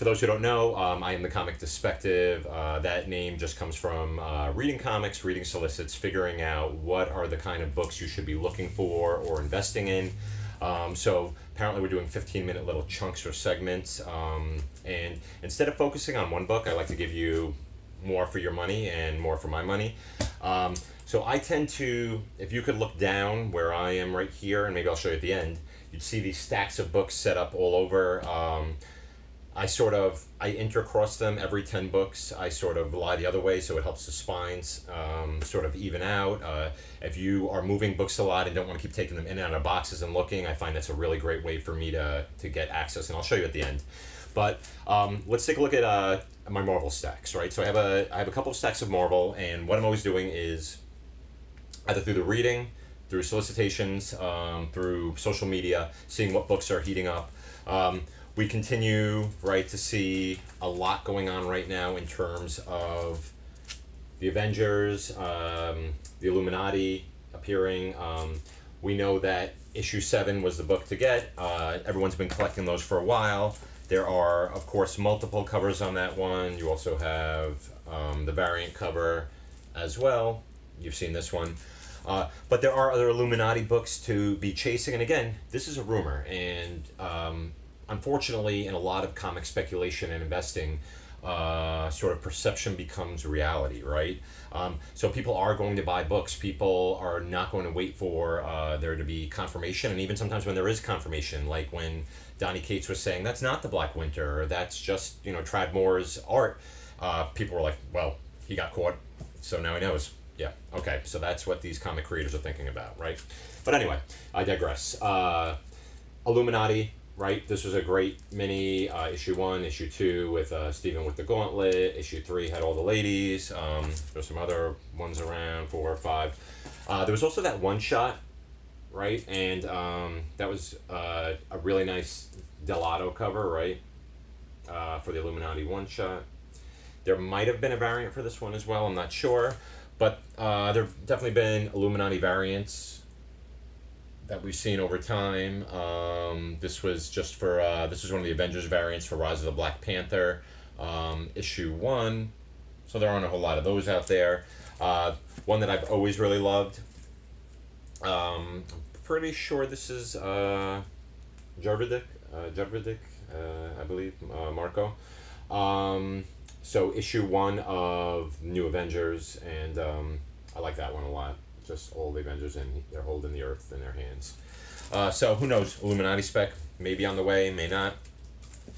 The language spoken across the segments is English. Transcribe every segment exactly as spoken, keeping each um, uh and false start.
For those who don't know, um, I am the Comic Perspective. Uh, that name just comes from uh, reading comics, reading solicits, figuring out what are the kind of books you should be looking for or investing in. Um, so apparently we're doing fifteen minute little chunks or segments. Um, and instead of focusing on one book, I like to give you more for your money and more for my money. Um, so I tend to, if you could look down where I am right here, and maybe I'll show you at the end, you'd see these stacks of books set up all over. Um, I sort of, I intercross them every ten books. I sort of lie the other way, so it helps the spines um, sort of even out. Uh, if you are moving books a lot and don't want to keep taking them in and out of boxes and looking, I find that's a really great way for me to, to get access, and I'll show you at the end. But um, let's take a look at uh, my Marvel stacks, right? So I have, a, I have a couple of stacks of Marvel, and what I'm always doing is either through the reading, through solicitations, um, through social media, seeing what books are heating up. Um, We continue, right, to see a lot going on right now in terms of the Avengers, um, the Illuminati appearing. Um, we know that issue seven was the book to get. Uh, everyone's been collecting those for a while. There are, of course, multiple covers on that one. You also have um, the variant cover as well. You've seen this one. Uh, but there are other Illuminati books to be chasing. And again, this is a rumor, and um, unfortunately, in a lot of comic speculation and investing, uh, sort of perception becomes reality, right? Um, so people are going to buy books. People are not going to wait for uh, there to be confirmation. And even sometimes when there is confirmation, like when Donny Cates was saying, that's not the Black Winter, or that's just, you know, Trad Moore's art, uh, people were like, well, he got caught, so now he knows. Yeah, okay, so that's what these comic creators are thinking about, right? But anyway, I digress. Uh, Illuminati. Right, this was a great mini, uh, issue one, issue two with uh, Steven with the gauntlet, issue three had all the ladies, um, there's some other ones around, four or five. Uh, there was also that one shot, right, and um, that was uh, a really nice Delato cover, right, uh, for the Illuminati one shot. There might have been a variant for this one as well, I'm not sure, but uh, there have definitely been Illuminati variants that we've seen over time. Um, this was just for, uh, this was one of the Avengers variants for Rise of the Black Panther, um, issue one. So there aren't a whole lot of those out there. Uh, one that I've always really loved. Um, I'm pretty sure this is uh, Jarvidic, uh, Jarvidic, uh, I believe, uh, Marco. Um, so issue one of New Avengers, and um, I like that one a lot. Just all the Avengers, and they're holding the Earth in their hands. Uh, so who knows? Illuminati spec may be on the way, may not.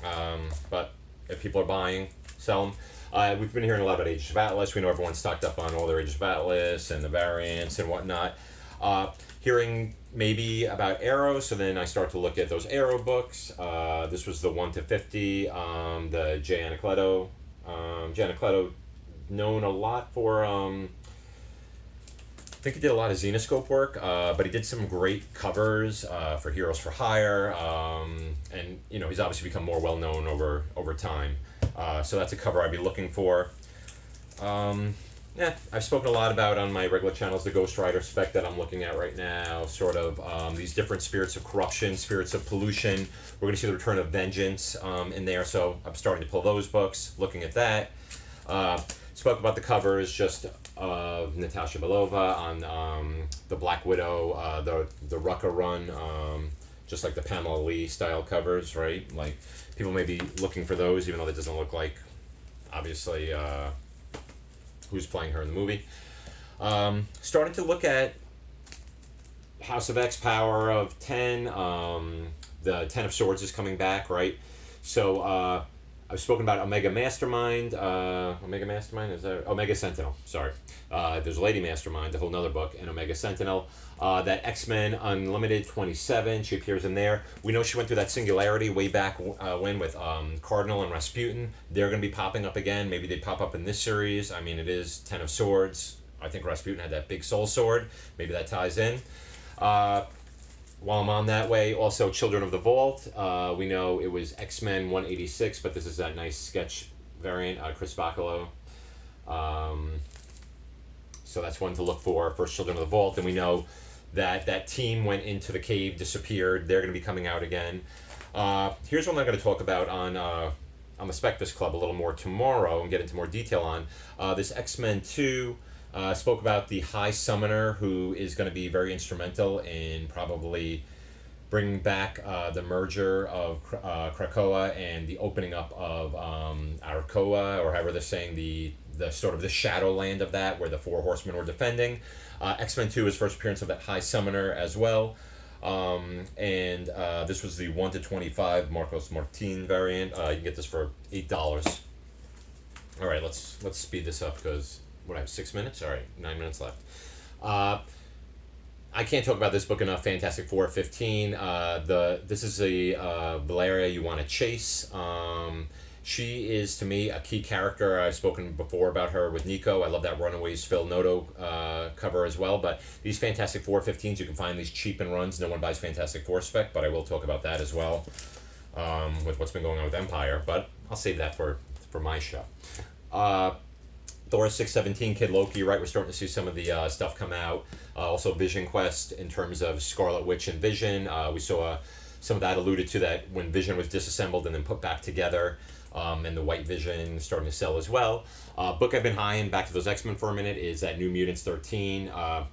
Um, but if people are buying, sell them. Uh, we've been hearing a lot about Age of Atlas. We know everyone's stocked up on all their Age of Atlas and the variants and whatnot. Uh, hearing maybe about Arrow, so then I start to look at those Arrow books. Uh, this was the one to fifty, um, the Jay Anacleto. Um, Jay Anacleto, known a lot for... Um, I think he did a lot of Xenoscope work, uh, but he did some great covers uh, for Heroes for Hire, um, and you know he's obviously become more well known over over time. Uh, so that's a cover I'd be looking for. Um, yeah, I've spoken a lot about on my regular channels the Ghost Rider spec that I'm looking at right now. Sort of um, these different spirits of corruption, spirits of pollution. We're going to see the return of vengeance um, in there, so I'm starting to pull those books, looking at that. Uh, spoke about the covers just of Natasha Belova on um, the Black Widow, uh, the the Rucka run, um, just like the Pamela Lee style covers, right? Like people may be looking for those, even though that doesn't look like obviously uh, who's playing her in the movie. Um, starting to look at House of X, Power of Ten. Um, the Ten of Swords is coming back, right? So. Uh, I've spoken about Omega Mastermind, uh, Omega Mastermind, is there? Omega Sentinel, sorry. Uh, there's Lady Mastermind, a whole nother book, and Omega Sentinel. Uh, that X-Men Unlimited twenty-seven, she appears in there. We know she went through that singularity way back uh, when with um, Cardinal and Rasputin. They're going to be popping up again. Maybe they pop up in this series. I mean, it is Ten of Swords. I think Rasputin had that big soul sword. Maybe that ties in. Uh, While I'm on that way, also Children of the Vault. Uh, we know it was X-Men one eighty-six, but this is that nice sketch variant, uh, Chris Bacalo. Um, so that's one to look for, first Children of the Vault. And we know that that team went into the cave, disappeared. They're going to be coming out again. Uh, here's one I'm going to talk about on, uh, on the Spectres Club a little more tomorrow and get into more detail on. Uh, this X-Men two uh, spoke about the High Summoner, who is going to be very instrumental in probably bringing back uh, the merger of uh, Krakoa and the opening up of um, Arcoa, or however they're saying, the, the sort of the shadow land of that, where the Four Horsemen were defending. Uh, X-Men two is first appearance of that High Summoner as well. Um, and uh, this was the one to twenty-five Marcos Martin variant. Uh, you can get this for eight dollars. All right, let's, let's speed this up because, what, I have six minutes? All right, nine minutes left. Uh, I can't talk about this book enough. Fantastic Four fifteen. Uh, the this is the uh, Valeria you want to chase. Um, she is to me a key character. I've spoken before about her with Nico. I love that Runaways Phil Noto uh, cover as well. But these Fantastic Four fifteens, you can find these cheap and runs. No one buys Fantastic Four spec, but I will talk about that as well um, with what's been going on with Empire. But I'll save that for for my show. Uh, Thor six seventeen, Kid Loki, right? We're starting to see some of the uh, stuff come out. Uh, also Vision Quest in terms of Scarlet Witch and Vision. Uh, we saw uh, some of that alluded to that when Vision was disassembled and then put back together. Um, and the White Vision starting to sell as well. Uh, book I've been high in, back to those X-Men for a minute, is that New Mutants thirteen. Uh,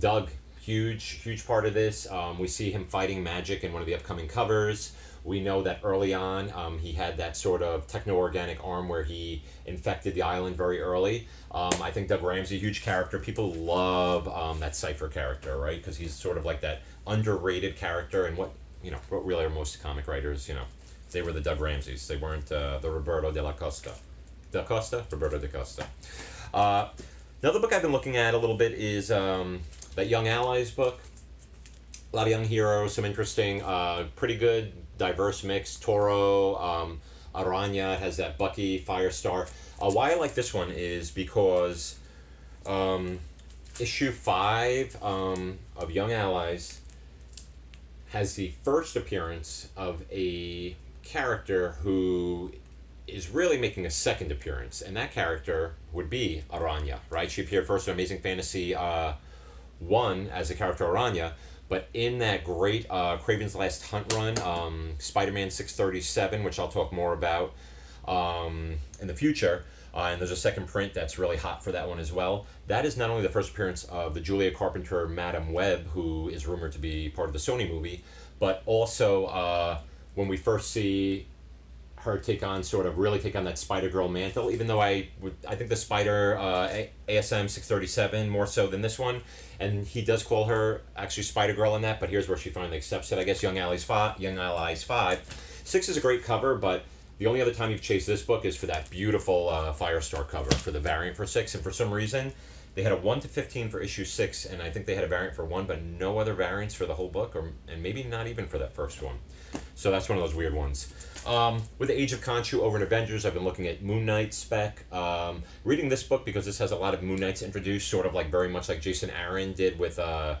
Doug, huge, huge part of this. Um, we see him fighting magic in one of the upcoming covers. We know that early on, um, he had that sort of techno-organic arm where he infected the island very early. Um, I think Doug Ramsey, huge character. People love um, that Cypher character, right? Because he's sort of like that underrated character. And what, you know, what really are most comic writers, you know, they were the Doug Ramseys. They weren't uh, the Roberto da Costa. Da Costa? Roberto da Costa. Uh, another book I've been looking at a little bit is um, that Young Allies book. A lot of young heroes, some interesting, uh, pretty good, diverse mix. Toro, um, Aranya has that Bucky, Firestar. Uh, why I like this one is because um, issue five um, of Young Allies has the first appearance of a character who is really making a second appearance, and that character would be Aranya, right? She appeared first in Amazing Fantasy uh, one as the character Aranya, but in that great uh, Kraven's Last Hunt run, um, Spider-Man six thirty-seven, which I'll talk more about um, in the future, uh, and there's a second print that's really hot for that one as well. That is not only the first appearance of the Julia Carpenter Madam Web, who is rumored to be part of the Sony movie, but also uh, when we first see her take on, sort of really take on that Spider-Girl mantle, even though I would, I think the Spider uh, A S M six thirty-seven more so than this one, and he does call her actually Spider-Girl in that, but here's where she finally accepts it. I guess Young Allies five, Young Allies five. Six is a great cover, but the only other time you've chased this book is for that beautiful uh, Firestar cover for the variant for six, and for some reason, they had a one to fifteen for issue six, and I think they had a variant for one, but no other variants for the whole book, or and maybe not even for that first one. So that's one of those weird ones. Um, with the Age of Khonshu over in Avengers, I've been looking at Moon Knight spec. Um, reading this book because this has a lot of Moon Knights introduced, sort of like very much like Jason Aaron did with uh,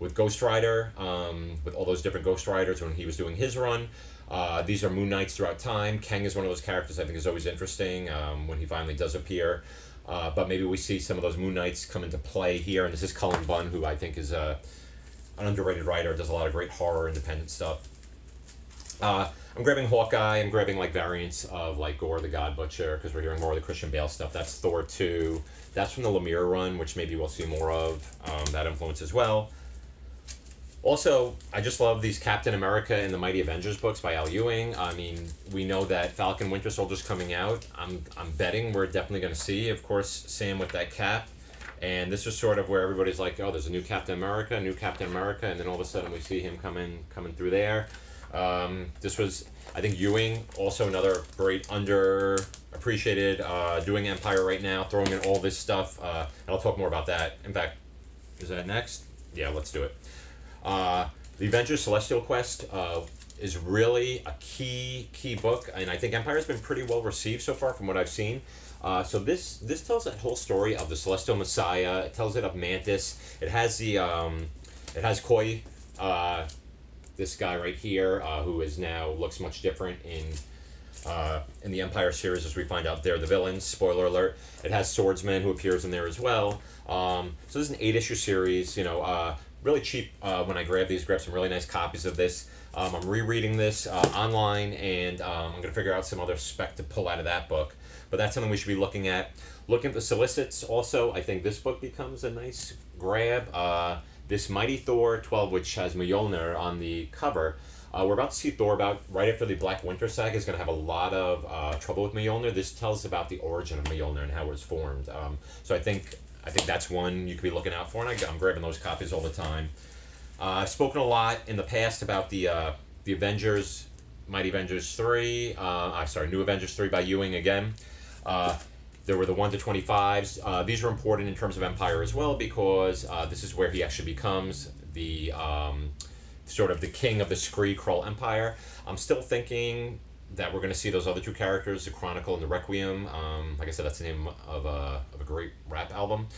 with Ghost Rider, um, with all those different Ghost Riders when he was doing his run. Uh, these are Moon Knights throughout time. Kang is one of those characters I think is always interesting um, when he finally does appear. Uh, but maybe we see some of those Moon Knights come into play here. And this is Cullen Bunn, who I think is a, an underrated writer, does a lot of great horror independent stuff. Uh, I'm grabbing Hawkeye. I'm grabbing like variants of like Gore the God Butcher because we're hearing more of the Christian Bale stuff. That's Thor two. That's from the Lemire run, which maybe we'll see more of um, that influence as well. Also, I just love these Captain America and the Mighty Avengers books by Al Ewing. I mean, we know that Falcon Winter Soldier's coming out. I'm, I'm betting we're definitely going to see, of course, Sam with that cap. And this is sort of where everybody's like, oh, there's a new Captain America, new Captain America. And then all of a sudden we see him coming, coming through there. Um, this was, I think, Ewing, also another great underappreciated, uh, doing Empire right now, throwing in all this stuff. Uh, and I'll talk more about that. In fact, is that next? Yeah, let's do it. Uh, the Avengers Celestial Quest uh, is really a key, key book, and I think Empire's been pretty well received so far from what I've seen. Uh, so this this tells that whole story of the Celestial Messiah. It tells it of Mantis. It has the um, it has Koi, uh, this guy right here, uh, who is now looks much different in uh, in the Empire series, as we find out they're the villains. Spoiler alert. It has Swordsman, who appears in there as well. Um, so this is an eight issue series. You know. Uh, really cheap uh, when I grab these. Grab some really nice copies of this. Um, I'm rereading this uh, online, and um, I'm going to figure out some other spec to pull out of that book. But that's something we should be looking at. Looking at the solicits also, I think this book becomes a nice grab. Uh, this Mighty Thor twelve, which has Mjolnir on the cover. Uh, we're about to see Thor about right after the Black Winter saga is going to have a lot of uh, trouble with Mjolnir. This tells about the origin of Mjolnir and how it was formed. Um, so I think I think that's one you could be looking out for, and I, I'm grabbing those copies all the time. Uh, I've spoken a lot in the past about the uh, the Avengers, Mighty Avengers three. Uh, I'm sorry, New Avengers three by Ewing again. Uh, there were the one to twenty-fives. Uh, these are important in terms of Empire as well, because uh, this is where he actually becomes the... Um, sort of the king of the Skrull Empire. I'm still thinking that we're going to see those other two characters, the Chronicle and the Requiem. Um, like I said, that's the name of a, of a great rap album.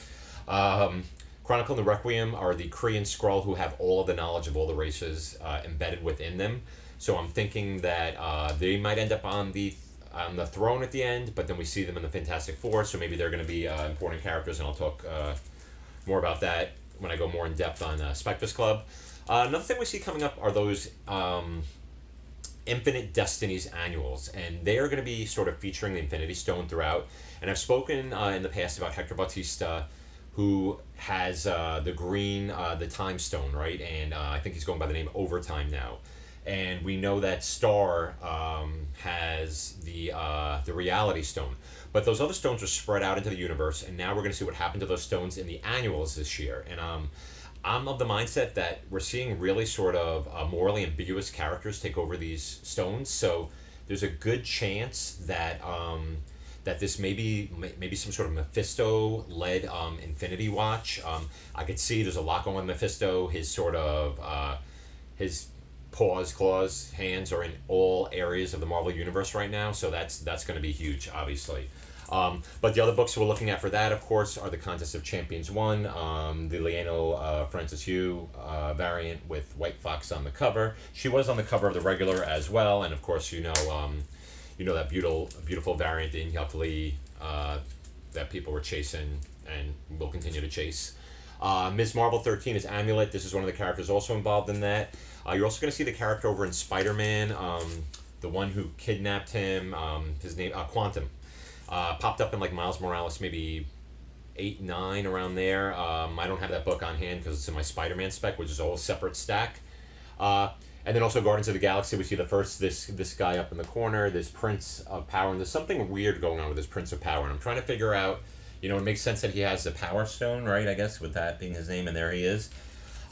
Um, Chronicle and the Requiem are the Kree and Skrull who have all of the knowledge of all the races uh, embedded within them. So I'm thinking that uh, they might end up on the on the throne at the end, but then we see them in the Fantastic Four, so maybe they're going to be uh, important characters, and I'll talk uh, more about that when I go more in depth on uh, Spectres Club. Uh, another thing we see coming up are those um, Infinite Destinies annuals, and they are going to be sort of featuring the Infinity Stone throughout. And I've spoken uh, in the past about Hector Bautista, who has uh, the green, uh, the Time Stone, right? And uh, I think he's going by the name Overtime now. And we know that Star um, has the uh, the Reality Stone. But those other stones are spread out into the universe, and now we're going to see what happened to those stones in the annuals this year. And um. I'm of the mindset that we're seeing really sort of uh, morally ambiguous characters take over these stones, so there's a good chance that um, that this may be maybe some sort of Mephisto-led um, Infinity Watch. Um, I could see there's a lot going on with Mephisto. His sort of uh, his paws, claws, hands are in all areas of the Marvel Universe right now, so that's that's going to be huge, obviously. Um, but the other books we're looking at for that, of course, are the Contest of Champions one, um, the Liano uh, Francis Yu uh, variant with White Fox on the cover. She was on the cover of the regular as well, and of course, you know, um, you know that beautiful, beautiful variant in Yelkali uh, that people were chasing and will continue to chase. Uh, Miz Marvel thirteen is Amulet. This is one of the characters also involved in that. Uh, you're also going to see the character over in Spider-Man, um, the one who kidnapped him. Um, his name, uh, Quantum. Uh, popped up in like Miles Morales, maybe eight, nine, around there. Um, I don't have that book on hand because it's in my Spider-Man spec, which is a whole separate stack. Uh, and then also Guardians of the Galaxy, we see the first, this this guy up in the corner, this Prince of Power, and there's something weird going on with this Prince of Power, and I'm trying to figure out, you know, it makes sense that he has the Power Stone, right, I guess, with that being his name, and there he is.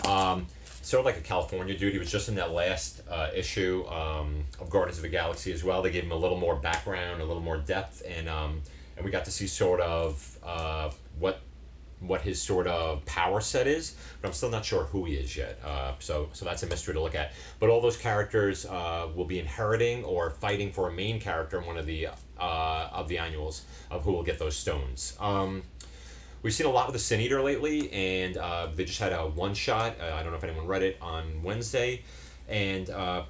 Um, sort of like a California dude. He was just in that last uh, issue um, of Guardians of the Galaxy as well. They gave him a little more background, a little more depth, and um, and we got to see sort of uh, what what his sort of power set is, but I'm still not sure who he is yet. Uh, so so that's a mystery to look at. But all those characters uh, will be inheriting or fighting for a main character in one of the uh, of the annuals of who will get those stones. Um, We've seen a lot with the Sin Eater lately, and uh, they just had a one-shot, uh, I don't know if anyone read it, on Wednesday, and uh,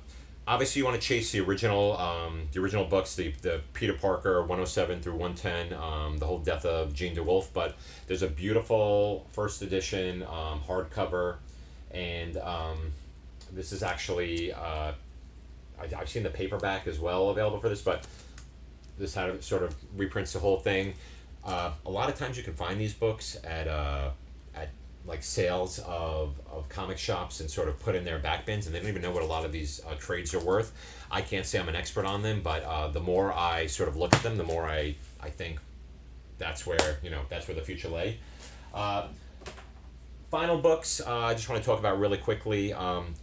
obviously you want to chase the original um, the original books, the, the Peter Parker one oh seven through one ten, um, the whole death of Gene DeWolfe, but there's a beautiful first edition um, hardcover, and um, this is actually, uh, I, I've seen the paperback as well available for this, but this had, sort of reprints the whole thing. Uh, a lot of times you can find these books at uh, at like sales of, of comic shops and sort of put in their back bins, and they don't even know what a lot of these uh, trades are worth. I can't say I'm an expert on them, but uh, the more I sort of look at them, the more I, I think that's where, you know, that's where the future lay. Uh, final books uh, I just want to talk about really quickly. Um,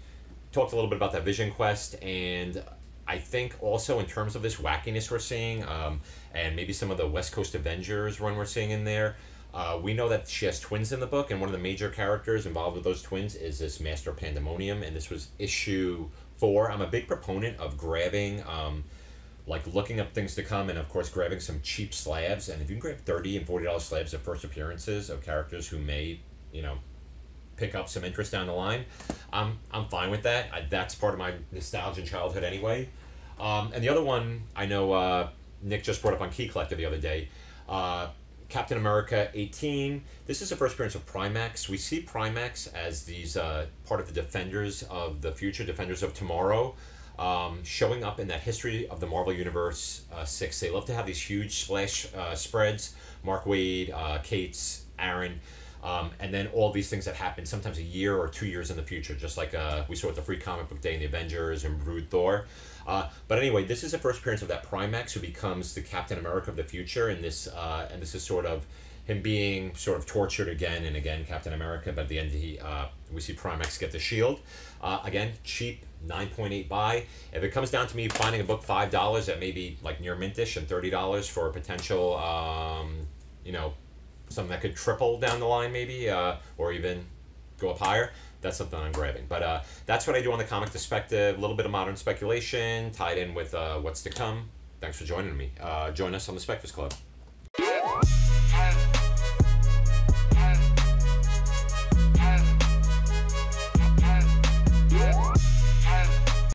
talked a little bit about that Vision Quest, and I think also in terms of this wackiness we're seeing, um, and maybe some of the West Coast Avengers run we're seeing in there, uh, we know that she has twins in the book, and one of the major characters involved with those twins is this Master Pandemonium, and this was issue four. I'm a big proponent of grabbing, um, like looking up things to come, and of course grabbing some cheap slabs, and if you can grab thirty and forty dollar slabs of first appearances of characters who may, you know, pick up some interest down the line, I'm I'm fine with that. I, that's part of my nostalgia and childhood anyway. Um, and the other one I know uh, Nick just brought up on Key Collector the other day, uh, Captain America eighteen. This is the first appearance of Primax. We see Primax as these uh, part of the Defenders of the Future, Defenders of Tomorrow, um, showing up in that History of the Marvel Universe uh, six. They love to have these huge splash uh, spreads. Mark Waid, uh, Cates, Aaron, um, and then all these things that happen sometimes a year or two years in the future, just like uh, we saw at the Free Comic Book Day in the Avengers and Brood Thor. Uh, but anyway, this is the first appearance of that Primax, who becomes the Captain America of the future, and this uh, and this is sort of him being sort of tortured again and again, Captain America. But at the end, he uh, we see Primax get the shield. Uh, again, cheap, nine point eight buy. If it comes down to me finding a book five dollars that may be like near mintish and thirty dollars for a potential, um, you know, something that could triple down the line maybe, uh, or even go up higher, that's something I'm grabbing. But uh, that's what I do on the Comic Perspective. A little bit of modern speculation tied in with uh, what's to come. Thanks for joining me. Uh, join us on the Specters Club.